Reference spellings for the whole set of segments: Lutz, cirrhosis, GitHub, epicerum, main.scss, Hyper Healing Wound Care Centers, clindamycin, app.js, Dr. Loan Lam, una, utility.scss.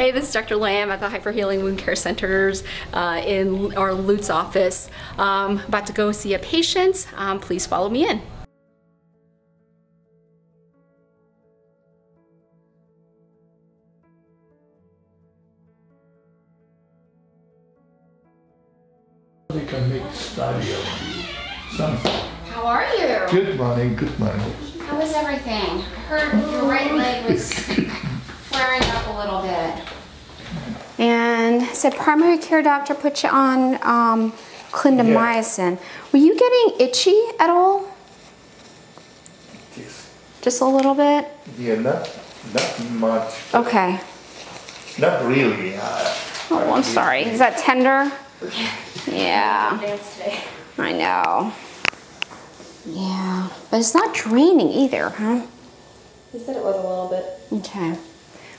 Hey, this is Dr. Lam at the Hyper Healing Wound Care Centers in our Lutz office. About to go see a patient. Please follow me in. They can make a study of you. Something. How are you? Good morning, good morning. How was everything? I heard your right leg was... up a little bit. And said primary care doctor put you on clindamycin. Yeah. Were you getting itchy at all? Yes. Just a little bit? Yeah, not much. Okay. Not really. Oh, I'm sorry. Is that tender? Yeah. I know. Yeah. But it's not draining either, huh? He said it was a little bit. Okay.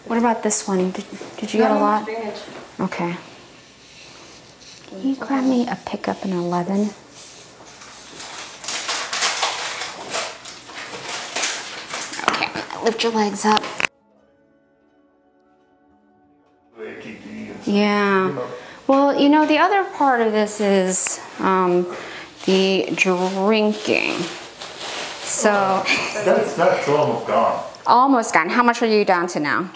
What about this one? Did you get a lot? Okay. Can you grab me a pickup in 11? Okay, lift your legs up. Yeah. Well, you know, the other part of this is the drinking. So. That's almost gone. Almost gone. How much are you down to now?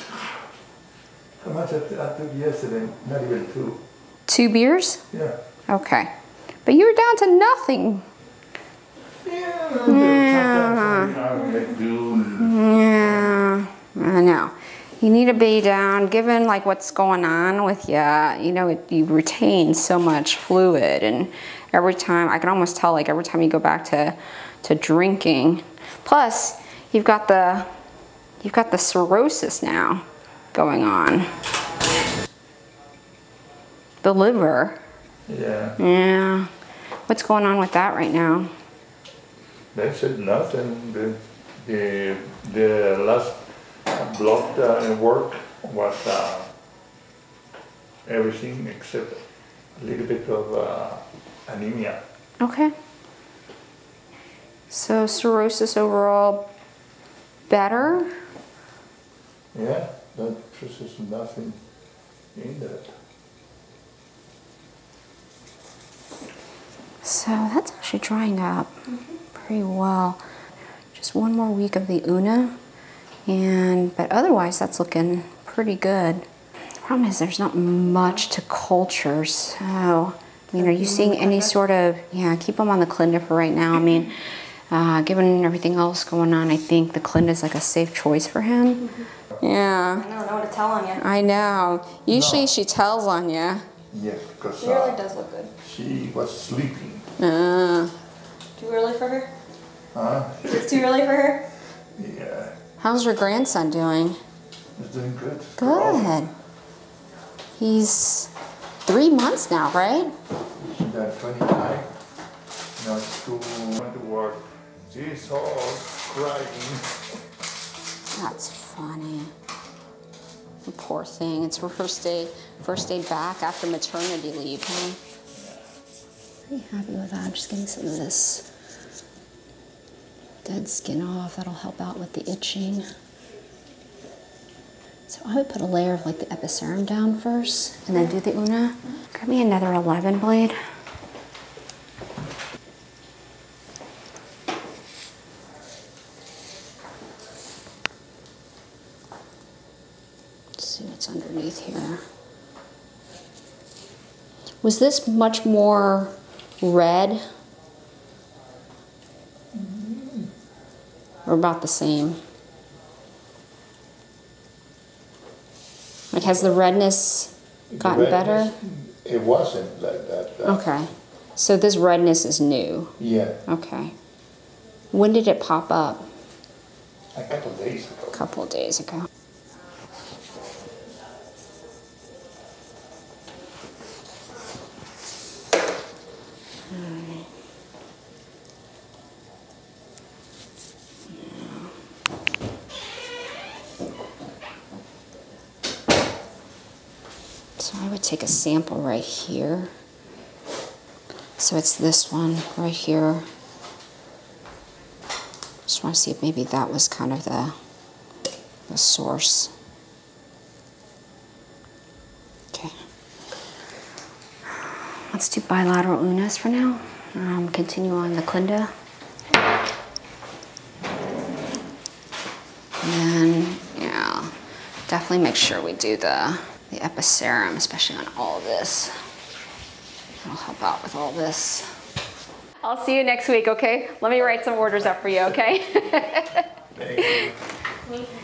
How much I took yesterday? Not even two. Two beers? Yeah. Okay. But you were down to nothing. Yeah. Yeah. I know. You need to be down, given like what's going on with you, you know, you retain so much fluid, and every time, I can almost tell, like every time you go back to drinking. Plus, you've got the cirrhosis now going on. The liver. Yeah. Yeah. What's going on with that right now? They said nothing. The last blood work was everything except a little bit of anemia. Okay. So cirrhosis overall better? Yeah, there's nothing in that. So that's actually drying up pretty well. Just one more week of the una, but otherwise that's looking pretty good. The problem is there's not much to culture, so I mean, are you seeing any sort of, yeah, keep them on the Clinda for right now. I mean, given everything else going on, I think the Clind is like a safe choice for him. Mm-hmm. Yeah. I don't know what to tell on you. I know. Usually she tells on you. Yeah, because she really does look good. She was sleeping. Too early for her? Huh? It's too early for her? Yeah. How's your grandson doing? He's doing good. Good. He's 3 months now, right? Yeah, 29. Now school, went to work. She's all crying. That's funny. The poor thing. It's her first day back after maternity leave, huh? Pretty happy with that. I'm just getting some of this dead skin off. That'll help out with the itching. So I would put a layer of like the epicerum down first and then do the una. Grab me another 11 blade. See what's underneath here. Was this much more red? Mm-hmm. Or about the same? Like, has the redness gotten better? It wasn't like that. Okay. So this redness is new? Yeah. Okay. When did it pop up? A couple of days ago. A couple of days ago. So I would take a sample right here. So it's this one right here. Just want to see if maybe that was kind of the source. Let's do bilateral unas for now. Continue on the clinda. And then, yeah, definitely make sure we do the epicerum, especially on all of this. It'll help out with all this. I'll see you next week, okay? Let me write some orders up for you, okay? Thank you.